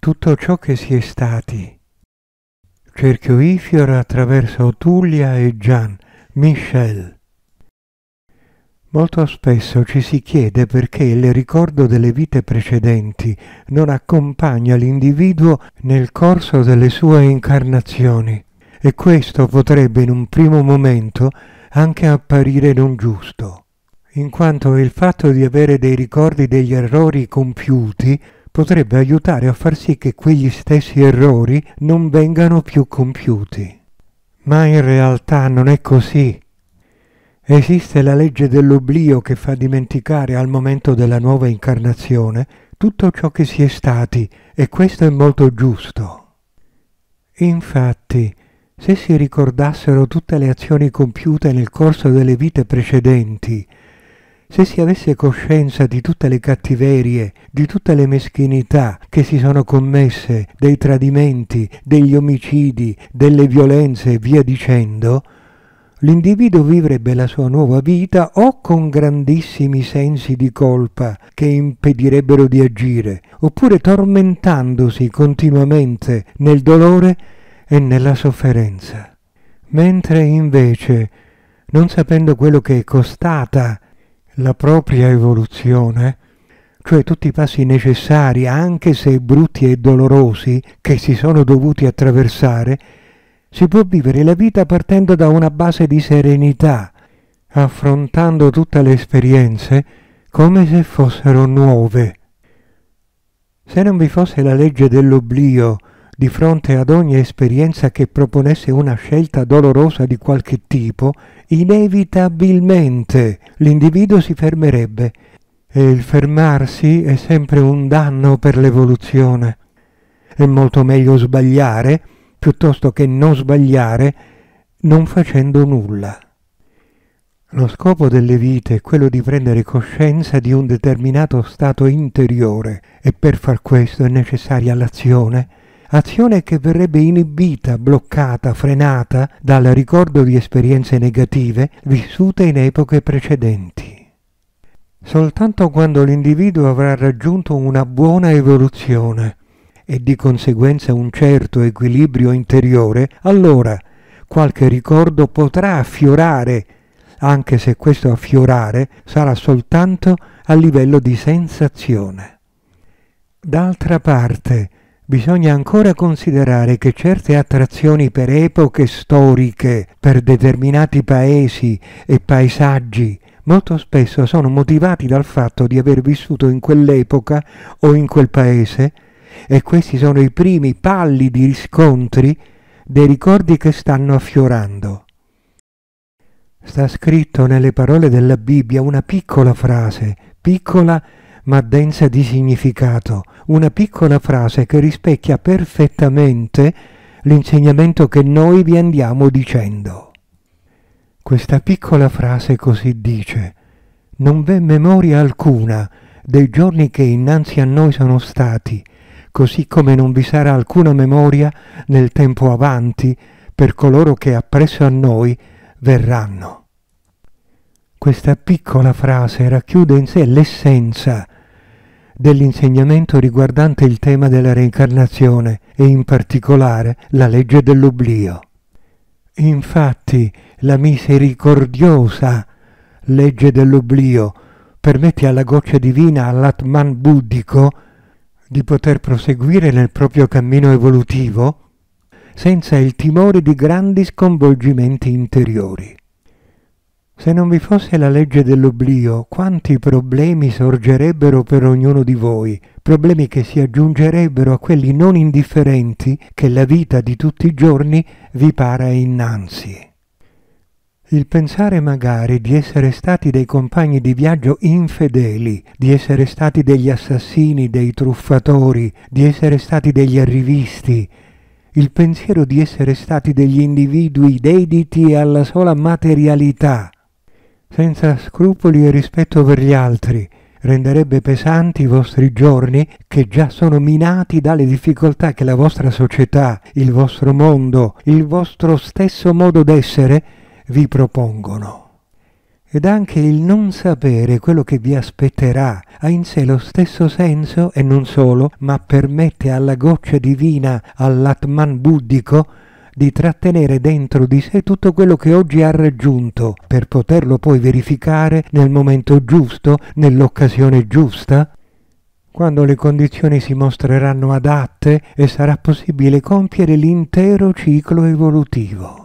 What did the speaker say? tutto ciò che si è stati. Cerchio Ifior attraverso Tullia e Gian Michel. Molto spesso ci si chiede perché il ricordo delle vite precedenti non accompagna l'individuo nel corso delle sue incarnazioni, e questo potrebbe in un primo momento anche apparire non giusto, in quanto il fatto di avere dei ricordi degli errori compiuti potrebbe aiutare a far sì che quegli stessi errori non vengano più compiuti. Ma in realtà non è così. Esiste la legge dell'oblio che fa dimenticare al momento della nuova incarnazione tutto ciò che si è stati, e questo è molto giusto. Infatti, se si ricordassero tutte le azioni compiute nel corso delle vite precedenti, se si avesse coscienza di tutte le cattiverie, di tutte le meschinità che si sono commesse, dei tradimenti, degli omicidi, delle violenze e via dicendo, l'individuo vivrebbe la sua nuova vita o con grandissimi sensi di colpa che impedirebbero di agire, oppure tormentandosi continuamente nel dolore e nella sofferenza. Mentre invece, non sapendo quello che è costata la propria evoluzione, cioè tutti i passi necessari, anche se brutti e dolorosi, che si sono dovuti attraversare, si può vivere la vita partendo da una base di serenità, affrontando tutte le esperienze come se fossero nuove. Se non vi fosse la legge dell'oblio di fronte ad ogni esperienza che proponesse una scelta dolorosa di qualche tipo, inevitabilmente l'individuo si fermerebbe, e il fermarsi è sempre un danno per l'evoluzione. È molto meglio sbagliare piuttosto che non sbagliare non facendo nulla. Lo scopo delle vite è quello di prendere coscienza di un determinato stato interiore, e per far questo è necessaria l'azione, azione che verrebbe inibita, bloccata, frenata dal ricordo di esperienze negative vissute in epoche precedenti. Soltanto quando l'individuo avrà raggiunto una buona evoluzione e di conseguenza un certo equilibrio interiore, allora qualche ricordo potrà affiorare, anche se questo affiorare sarà soltanto a livello di sensazione. D'altra parte, bisogna ancora considerare che certe attrazioni per epoche storiche, per determinati paesi e paesaggi, molto spesso sono motivati dal fatto di aver vissuto in quell'epoca o in quel paese, e questi sono i primi pallidi riscontri dei ricordi che stanno affiorando. Sta scritto nelle parole della Bibbia una piccola frase, piccola ma densa di significato, una piccola frase che rispecchia perfettamente l'insegnamento che noi vi andiamo dicendo. Questa piccola frase così dice: «Non v'è memoria alcuna dei giorni che innanzi a noi sono stati, così come non vi sarà alcuna memoria nel tempo avanti per coloro che appresso a noi verranno». Questa piccola frase racchiude in sé l'essenza dell'insegnamento riguardante il tema della reincarnazione e in particolare la legge dell'oblio. Infatti, la misericordiosa legge dell'oblio permette alla goccia divina, all'Atman buddhico, di poter proseguire nel proprio cammino evolutivo senza il timore di grandi sconvolgimenti interiori. Se non vi fosse la legge dell'oblio, quanti problemi sorgerebbero per ognuno di voi, problemi che si aggiungerebbero a quelli non indifferenti che la vita di tutti i giorni vi para innanzi. Il pensare magari di essere stati dei compagni di viaggio infedeli, di essere stati degli assassini, dei truffatori, di essere stati degli arrivisti, il pensiero di essere stati degli individui dediti alla sola materialità, senza scrupoli e rispetto per gli altri, renderebbe pesanti i vostri giorni che già sono minati dalle difficoltà che la vostra società, il vostro mondo, il vostro stesso modo d'essere vi propongono. Ed anche il non sapere quello che vi aspetterà ha in sé lo stesso senso, e non solo, ma permette alla goccia divina, all'Atman buddhico, di trattenere dentro di sé tutto quello che oggi ha raggiunto, per poterlo poi verificare nel momento giusto, nell'occasione giusta, quando le condizioni si mostreranno adatte e sarà possibile compiere l'intero ciclo evolutivo.